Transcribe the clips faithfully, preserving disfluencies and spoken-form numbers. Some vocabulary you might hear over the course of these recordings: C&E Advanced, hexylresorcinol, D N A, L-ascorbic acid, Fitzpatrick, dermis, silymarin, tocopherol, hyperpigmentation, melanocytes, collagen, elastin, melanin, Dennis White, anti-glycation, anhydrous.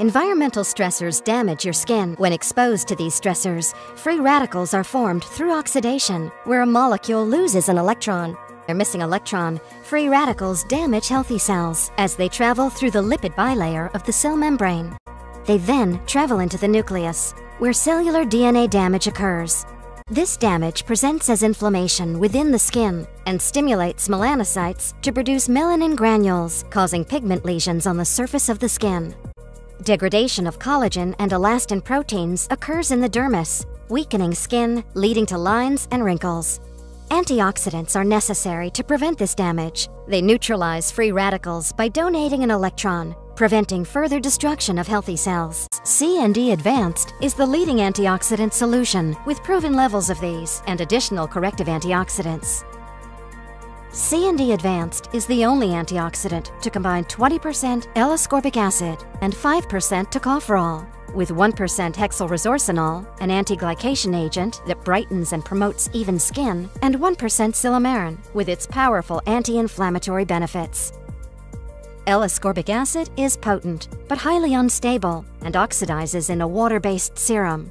Environmental stressors damage your skin. When exposed to these stressors, free radicals are formed through oxidation, where a molecule loses an electron. Their missing electron, free radicals damage healthy cells as they travel through the lipid bilayer of the cell membrane. They then travel into the nucleus, where cellular D N A damage occurs. This damage presents as inflammation within the skin and stimulates melanocytes to produce melanin granules, causing pigment lesions on the surface of the skin. Degradation of collagen and elastin proteins occurs in the dermis, weakening skin, leading to lines and wrinkles. Antioxidants are necessary to prevent this damage. They neutralize free radicals by donating an electron, preventing further destruction of healthy cells. C and E Advanced is the leading antioxidant solution with proven levels of these and additional corrective antioxidants. C and E Advanced is the only antioxidant to combine twenty percent L-ascorbic acid and five percent tocopherol with one percent hexylresorcinol, an anti-glycation agent that brightens and promotes even skin, and one percent silymarin with its powerful anti-inflammatory benefits. L-ascorbic acid is potent but highly unstable and oxidizes in a water-based serum.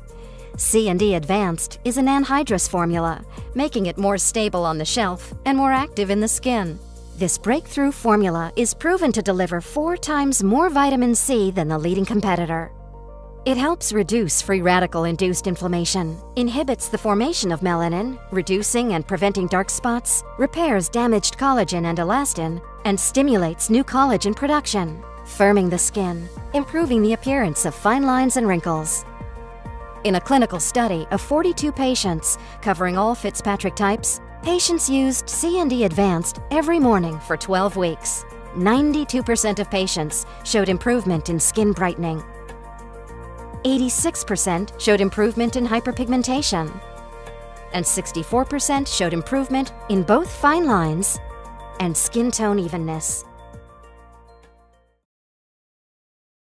C and E Advanced is an anhydrous formula, making it more stable on the shelf and more active in the skin. This breakthrough formula is proven to deliver four times more vitamin C than the leading competitor. It helps reduce free radical-induced inflammation, inhibits the formation of melanin, reducing and preventing dark spots, repairs damaged collagen and elastin, and stimulates new collagen production, firming the skin, improving the appearance of fine lines and wrinkles. In a clinical study of forty-two patients covering all Fitzpatrick types, patients used C and E Advanced every morning for twelve weeks. ninety-two percent of patients showed improvement in skin brightening. eighty-six percent showed improvement in hyperpigmentation. And sixty-four percent showed improvement in both fine lines and skin tone evenness.